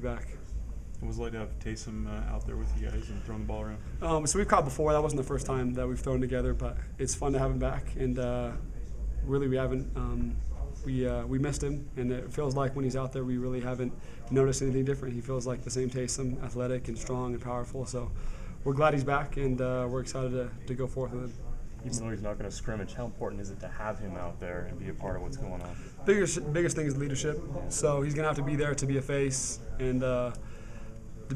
Back. What was it like to have Taysom out there with you guys and throwing the ball around? So we've caught before. That wasn't the first time that we've thrown together, but it's fun to have him back. And really, we haven't. We missed him, and it feels like when he's out there, we really haven't noticed anything different. He feels like the same Taysom, athletic and strong and powerful. So we're glad he's back, and we're excited to go forth with him. Even though he's not going to scrimmage, how important is it to have him out there and be a part of what's going on? Biggest thing is leadership. So he's going to have to be there to be a face and to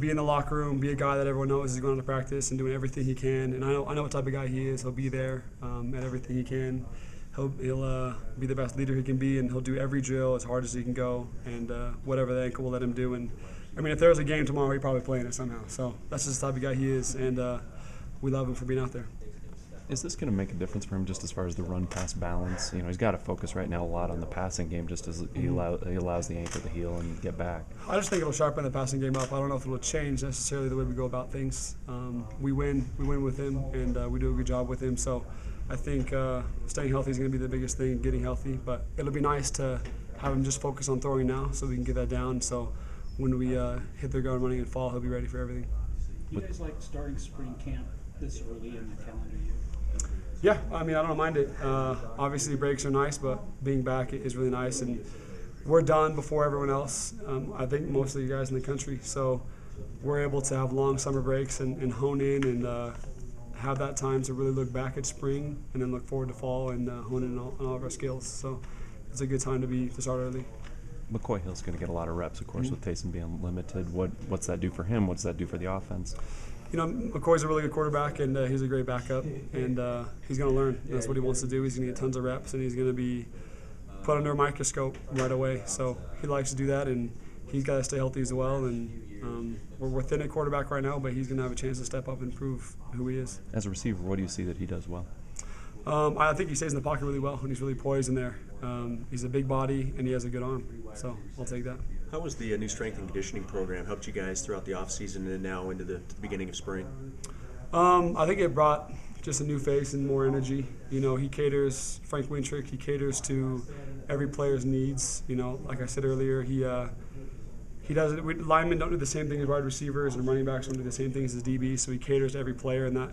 be in the locker room, be a guy that everyone knows is going to practice and doing everything he can. And I know what type of guy he is. He'll be there at everything he can. He'll be the best leader he can be, and he'll do every drill as hard as he can go, and whatever the ankle will let him do. And I mean, if there was a game tomorrow, he'd probably play in it somehow. So that's just the type of guy he is, and we love him for being out there. Is this going to make a difference for him just as far as the run-pass balance? You know, he's got to focus right now a lot on the passing game just as he allows the ankle to heal and get back. I just think it'll sharpen the passing game up. I don't know if it'll change necessarily the way we go about things. We win with him, and we do a good job with him. So I think staying healthy is going to be the biggest thing, getting healthy. But it'll be nice to have him just focus on throwing now so we can get that down. So when we hit the ground running and fall, he'll be ready for everything. You guys like starting spring camp this early in the calendar year? Yeah, I mean, I don't mind it. Obviously, breaks are nice, but being back is really nice. And we're done before everyone else, I think most of you guys in the country. So we're able to have long summer breaks and hone in and have that time to really look back at spring and then look forward to fall and hone in on all of our skills. So it's a good time to start early. McCoy Hill's going to get a lot of reps, of course, with Taysom being limited. What's that do for him? What's that do for the offense? You know, McCoy's a really good quarterback, and he's a great backup, and he's going to learn. That's what he wants to do. He's going to get tons of reps, and he's going to be put under a microscope right away. So he likes to do that, and he's got to stay healthy as well. And we're thin at quarterback right now, but he's going to have a chance to step up and prove who he is. As a receiver, what do you see that he does well? I think he stays in the pocket really well, and he's really poised in there. He's a big body, and he has a good arm, so I'll take that. How has the new strength and conditioning program helped you guys throughout the offseason and then now into the beginning of spring? I think it brought just a new face and more energy. You know, Frank Wintrick, he caters to every player's needs. You know, like I said earlier, he doesn't. Linemen don't do the same thing as wide receivers, and running backs don't do the same things as DB, so he caters to every player in that.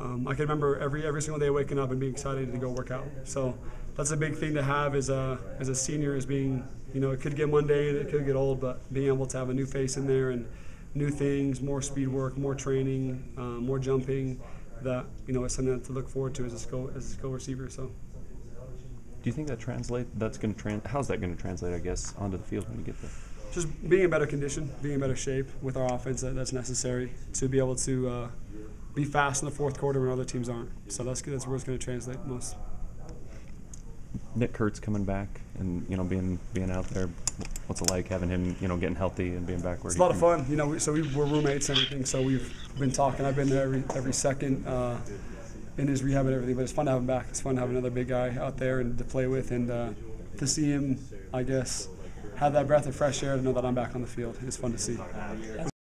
I can remember every single day waking up and being excited to go work out. So that's a big thing to have as a senior, is being, you know, it could get mundane, it could get old, but being able to have a new face in there and new things, more speed work, more training, more jumping, that, you know, is something to look forward to as a skill receiver. So. Do you think how's that going to translate, I guess, onto the field when you get there? Just being in better condition, being in better shape with our offense, that's necessary to be able to be fast in the fourth quarter when other teams aren't. So that's where it's going to translate most. Nick Kurtz coming back and, you know, being out there, what's it like having him, you know, getting healthy and being back where he's? It's a lot of fun. You know, we're roommates and everything, so we've been talking. I've been there every second in his rehab and everything, but it's fun to have him back. It's fun to have another big guy out there and to play with, and to see him, I guess, have that breath of fresh air to know that I'm back on the field. It's fun to see.